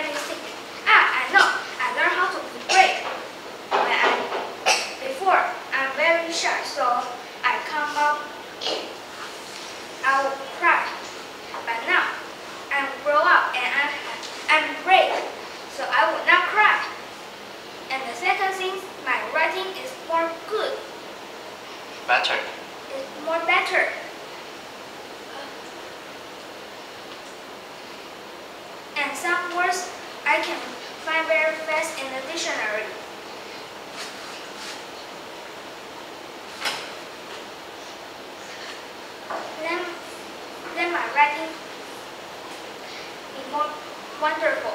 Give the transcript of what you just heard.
getting sick. Ah, I know. I learned how to be brave. Before, I'm very shy, so I come up, I would cry. But now, I'm grown up and I'm brave, so I would not cry. And the second thing, my writing is more good. Better. It's more better. And some words I can find very fast in the dictionary. Then my writing is more wonderful.